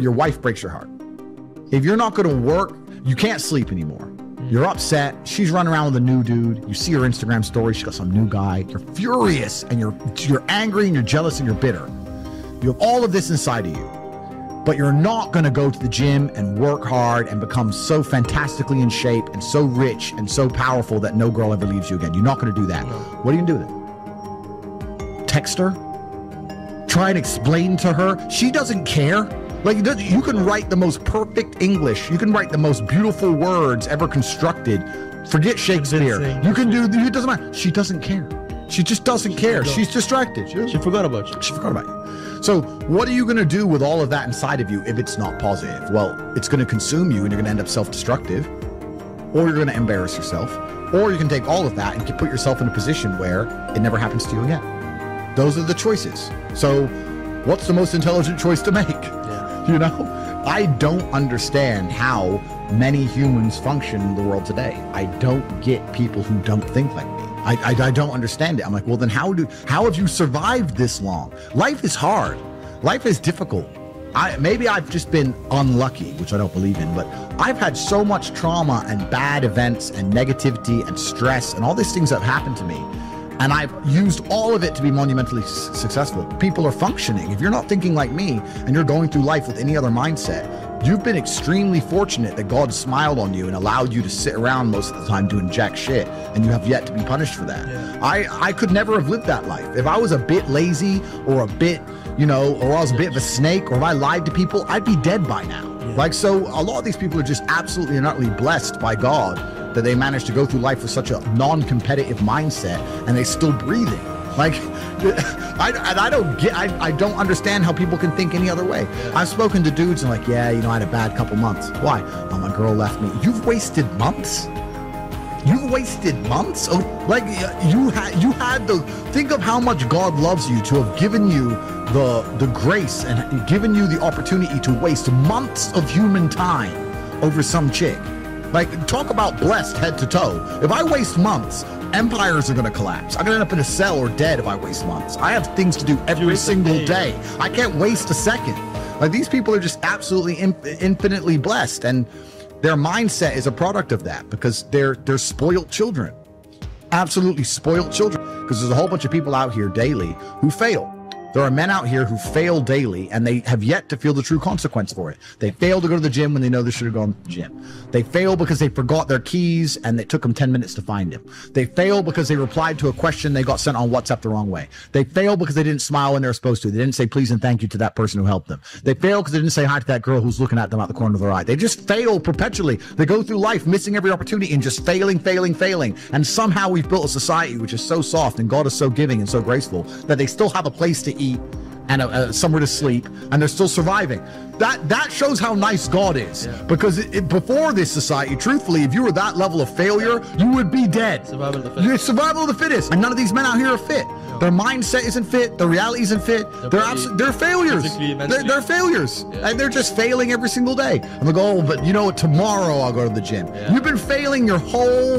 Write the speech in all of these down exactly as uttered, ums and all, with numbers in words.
your wife breaks your heart. If you're not going to work, you can't sleep anymore. You're upset. She's running around with a new dude. You see her Instagram story. She's got some new guy. You're furious and you're you're angry and you're jealous and you're bitter. You have all of this inside of you, but you're not going to go to the gym and work hard and become so fantastically in shape and so rich and so powerful that no girl ever leaves you again. You're not going to do that. What are you going to do with it? Text her? Try and explain to her? She doesn't care. Like, you can write the most perfect English. You can write the most beautiful words ever constructed. Forget Shakespeare. You can do, it doesn't matter. She doesn't care. She just doesn't care. She's distracted. She, she forgot about you. She forgot about you. So what are you going to do with all of that inside of you if it's not positive? Well, it's going to consume you and you're going to end up self-destructive, or you're going to embarrass yourself, or you can take all of that and put yourself in a position where it never happens to you again. Those are the choices. So what's the most intelligent choice to make? You know, I don't understand how many humans function in the world today. I don't get people who don't think like me. I, I, I don't understand it. I'm like, well, then how do how have you survived this long? Life is hard. Life is difficult. I, maybe I've just been unlucky, which I don't believe in, but I've had so much trauma and bad events and negativity and stress and all these things that have happened to me. And I've used all of it to be monumentally s- successful. People are functioning. If you're not thinking like me and you're going through life with any other mindset, you've been extremely fortunate that God smiled on you and allowed you to sit around most of the time doing jack shit, and you have yet to be punished for that. Yeah. I, I could never have lived that life. If I was a bit lazy or a bit, you know, or I was a bit of a snake, or if I lied to people, I'd be dead by now. Yeah. Like, so a lot of these people are just absolutely and utterly blessed by God that they managed to go through life with such a non-competitive mindset, and they're still breathing. Like, I, I don't get, I, I don't understand how people can think any other way. I've spoken to dudes and like, yeah, you know, I had a bad couple months. Why? Oh, my girl left me. You've wasted months. You've wasted months. Oh, like you had, you had the, think of how much God loves you to have given you the, the grace and given you the opportunity to waste months of human time over some chick. Like, talk about blessed head to toe. If I waste months, empires are going to collapse. I'm going to end up in a cell or dead if I waste months. I have things to do every single day. I can't waste a second. Like, these people are just absolutely in, infinitely blessed. And their mindset is a product of that because they're, they're spoiled children. Absolutely spoiled children. Because there's a whole bunch of people out here daily who fail. There are men out here who fail daily, and they have yet to feel the true consequence for it. They fail to go to the gym when they know they should have gone to the gym. They fail because they forgot their keys and it took them ten minutes to find them. They fail because they replied to a question they got sent on WhatsApp the wrong way. They fail because they didn't smile when they were supposed to. They didn't say please and thank you to that person who helped them. They fail because they didn't say hi to that girl who's looking at them out the corner of their eye. They just fail perpetually. They go through life missing every opportunity and just failing, failing, failing. And somehow we've built a society which is so soft and God is so giving and so graceful that they still have a place to eat eat and uh, somewhere to sleep, and they're still surviving. That that shows how nice God is. Yeah. Because it, it, before this society, truthfully, if you were that level of failure, you would be dead. Survival of the fittest. You're survival of the fittest. And none of these men out here are fit. No. Their mindset isn't fit. Their reality isn't fit. They're they're, abs- they're failures. They're, they're failures. Yeah. And they're just failing every single day. And they go, oh, but you know what? Tomorrow I'll go to the gym. Yeah. You've been failing your whole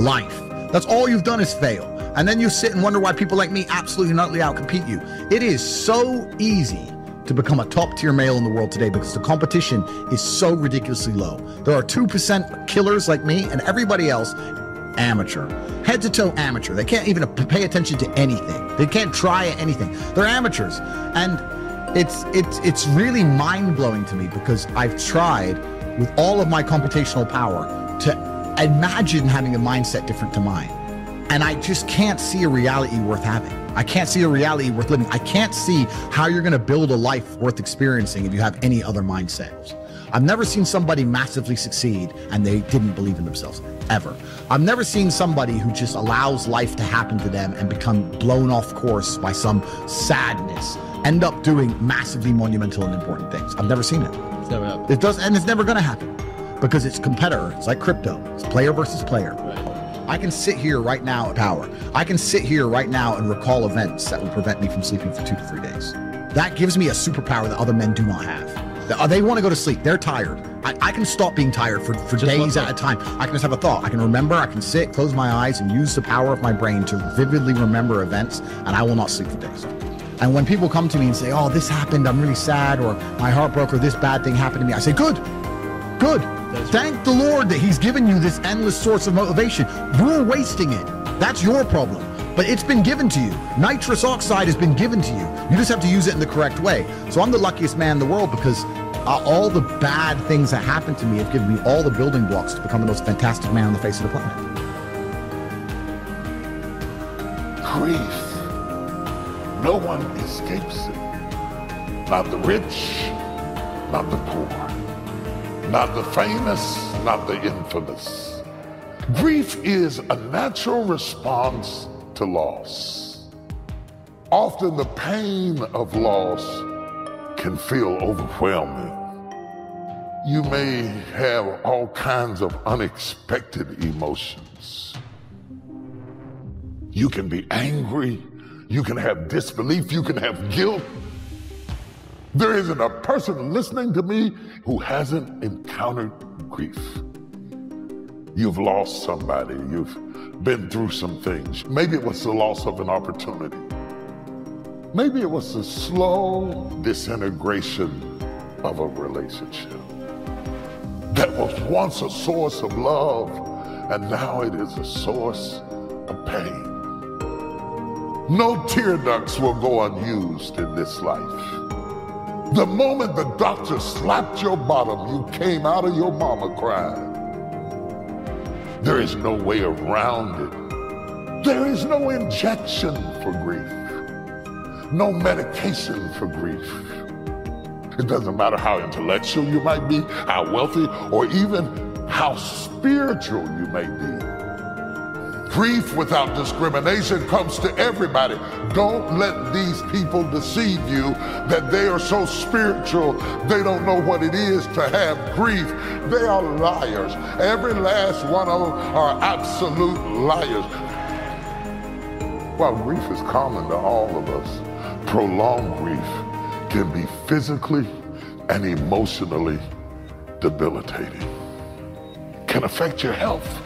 life. That's all you've done is fail. And then you sit and wonder why people like me absolutely and utterly outcompete you. It is so easy to become a top-tier male in the world today because the competition is so ridiculously low. There are two percent killers like me, and everybody else, amateur. Head-to-toe amateur. They can't even pay attention to anything. They can't try anything. They're amateurs. And it's, it's, it's really mind-blowing to me because I've tried with all of my computational power to imagine having a mindset different to mine. And I just can't see a reality worth having. I can't see a reality worth living. I can't see how you're going to build a life worth experiencing if you have any other mindset. I've never seen somebody massively succeed and they didn't believe in themselves, ever. I've never seen somebody who just allows life to happen to them and become blown off course by some sadness, end up doing massively monumental and important things. I've never seen it. It's never happened. It does, and it's never going to happen because it's competitor. It's like crypto. It's player versus player. Right. I can sit here right now at power. I can sit here right now and recall events that would prevent me from sleeping for two to three days. That gives me a superpower that other men do not have. They want to go to sleep. They're tired. I, I can stop being tired for, for days at a time. I can just have a thought. I can remember. I can sit, close my eyes, and use the power of my brain to vividly remember events, and I will not sleep for days. And when people come to me and say, oh, this happened, I'm really sad, or my heart broke, or this bad thing happened to me, I say, good, good. That's Thank right. the Lord that he's given you this endless source of motivation. You're wasting it. That's your problem. But it's been given to you. Nitrous oxide has been given to you. You just have to use it in the correct way. So I'm the luckiest man in the world because uh, all the bad things that happened to me have given me all the building blocks to become the most fantastic man on the face of the planet. Grief. No one escapes it. Not the rich, not the poor, not the famous, not the infamous. Grief is a natural response to loss. Often the pain of loss can feel overwhelming. You may have all kinds of unexpected emotions. You can be angry. You can have disbelief, you can have guilt. There isn't a person listening to me who hasn't encountered grief. You've lost somebody, you've been through some things. Maybe it was the loss of an opportunity. Maybe it was the slow disintegration of a relationship that was once a source of love, and now it is a source of pain. No tear ducts will go unused in this life. The moment the doctor slapped your bottom, you came out of your mama crying. There is no way around it. There is no injection for grief. No medication for grief. It doesn't matter how intellectual you might be, how wealthy, or even how spiritual you may be. Grief without discrimination comes to everybody. Don't let these people deceive you that they are so spiritual they don't know what it is to have grief. They are liars. Every last one of them are absolute liars. While grief is common to all of us, prolonged grief can be physically and emotionally debilitating. It can affect your health.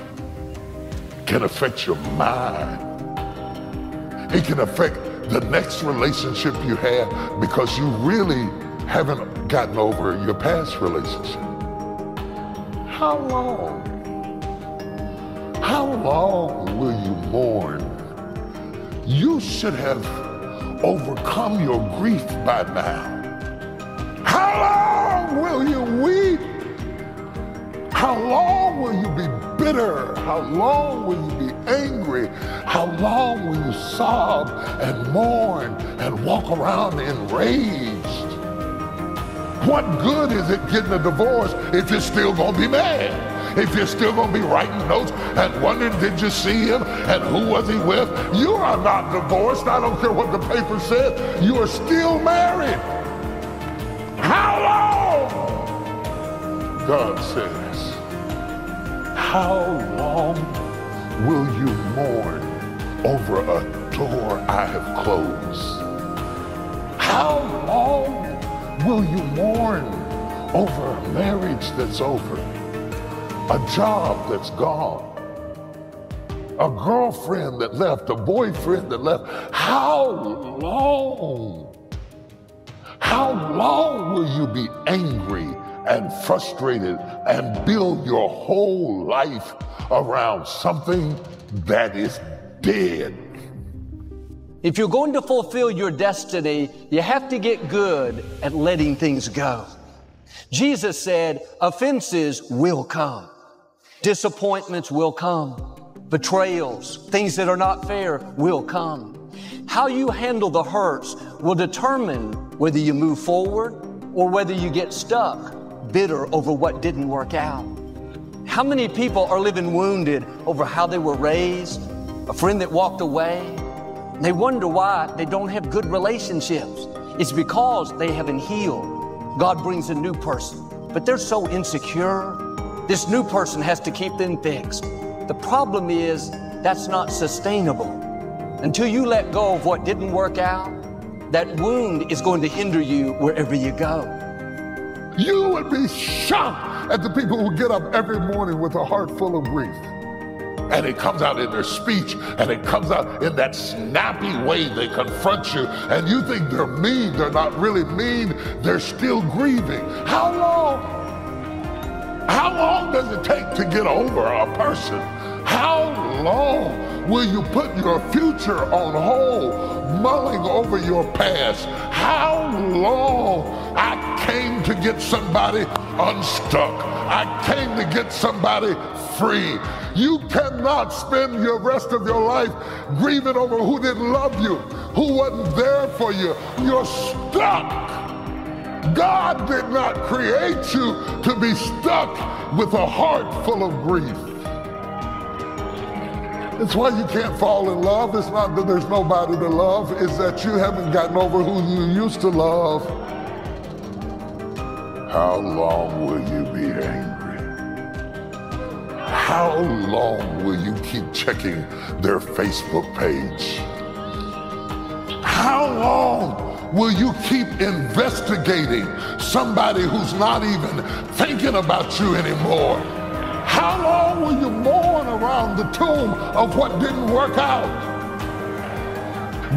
Can affect your mind. It can affect the next relationship you have because you really haven't gotten over your past relationship. How long? How long will you mourn? You should have overcome your grief by now. How long will you weep? How long will you be bitter? How long will you be angry? How long will you sob and mourn and walk around enraged? What good is it getting a divorce if you're still going to be mad? If you're still going to be writing notes and wondering, did you see him? And who was he with? You are not divorced. I don't care what the paper says. You are still married. How long? God says, how long will you mourn over a door I have closed? How long will you mourn over a marriage that's over, a job that's gone, a girlfriend that left, a boyfriend that left? How long? How long will you be angry and frustrated and build your whole life around something that is dead? If you're going to fulfill your destiny, you have to get good at letting things go. Jesus said, offenses will come. Disappointments will come. Betrayals, things that are not fair will come. How you handle the hurts will determine whether you move forward or whether you get stuck, bitter over what didn't work out. How many people are living wounded over how they were raised, a friend that walked away? They wonder why they don't have good relationships. It's because they haven't healed. God brings a new person, but they're so insecure. This new person has to keep them fixed. The problem is that's not sustainable. Until you let go of what didn't work out, that wound is going to hinder you wherever you go. You would be shocked at the people who get up every morning with a heart full of grief and it comes out in their speech, and it comes out in that snappy way they confront you, and you think they're mean. They're not really mean. They're still grieving. How long? How long does it take to get over a person? How long will you put your future on hold, mulling over your past? How long? I came to get somebody unstuck. I came to get somebody free. You cannot spend your rest of your life grieving over who didn't love you, who wasn't there for you. You're stuck. God did not create you to be stuck with a heart full of grief. That's why you can't fall in love. It's not that there's nobody to love. It's that you haven't gotten over who you used to love. How long will you be angry? How long will you keep checking their Facebook page? How long will you keep investigating somebody who's not even thinking about you anymore? How long will you mourn around the tomb of what didn't work out?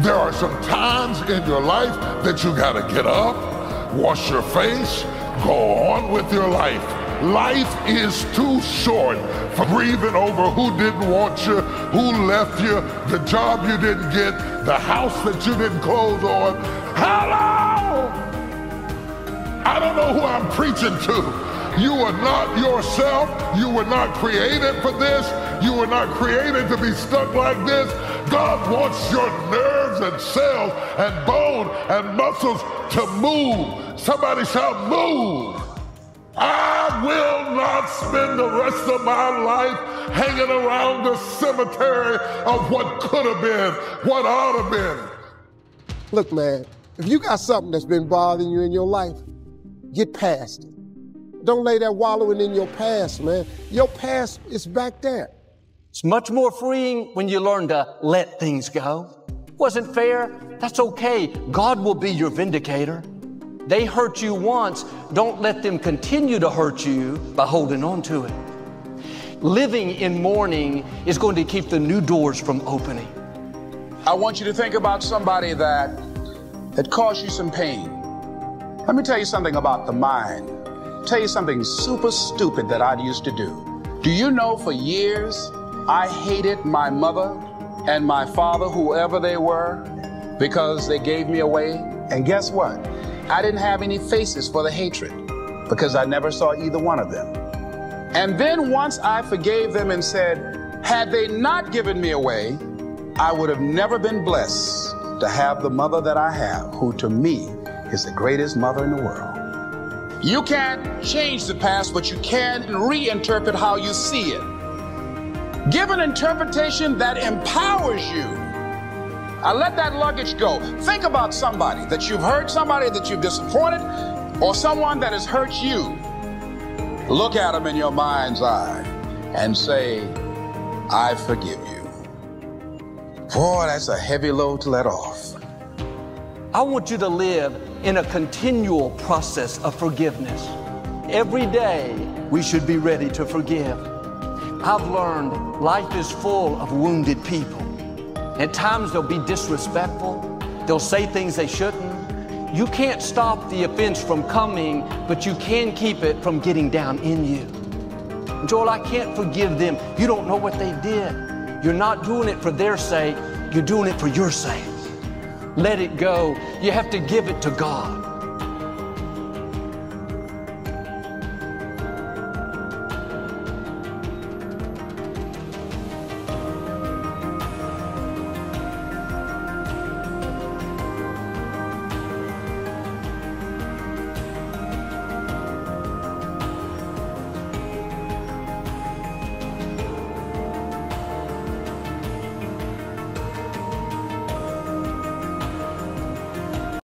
There are some times in your life that you gotta get up, wash your face, go on with your life. Life is too short for grieving over who didn't want you, who left you, the job you didn't get, the house that you didn't close on. Hello! I don't know who I'm preaching to. You are not yourself. You were not created for this. You were not created to be stuck like this. God wants your nerves and cells and bone and muscles to move. Somebody shout, move. I will not spend the rest of my life hanging around the cemetery of what could have been, what ought to have been. Look, man, if you got something that's been bothering you in your life, get past it. Don't lay there wallowing in your past, man. Your past is back there. It's much more freeing when you learn to let things go. Wasn't fair? That's okay. God will be your vindicator. They hurt you once. Don't let them continue to hurt you by holding on to it. Living in mourning is going to keep the new doors from opening. I want you to think about somebody that, that caused you some pain. Let me tell you something about the mind. Tell you something super stupid that I used to do. Do you know for years I hated my mother and my father, whoever they were, because they gave me away? And guess what? I didn't have any faces for the hatred because I never saw either one of them. And then once I forgave them and said, had they not given me away, I would have never been blessed to have the mother that I have, who to me is the greatest mother in the world. You can't change the past, but you can reinterpret how you see it. Give an interpretation that empowers you. I let that luggage go. Think about somebody that you've hurt, somebody that you've disappointed, or someone that has hurt you. Look at them in your mind's eye and say, I forgive you. Boy, that's a heavy load to let off. I want you to live in a continual process of forgiveness. Every day, we should be ready to forgive. I've learned life is full of wounded people. At times they'll be disrespectful. They'll say things they shouldn't. You can't stop the offense from coming, but you can keep it from getting down in you. Joel, I can't forgive them. You don't know what they did. You're not doing it for their sake. You're doing it for your sake. Let it go. You have to give it to God.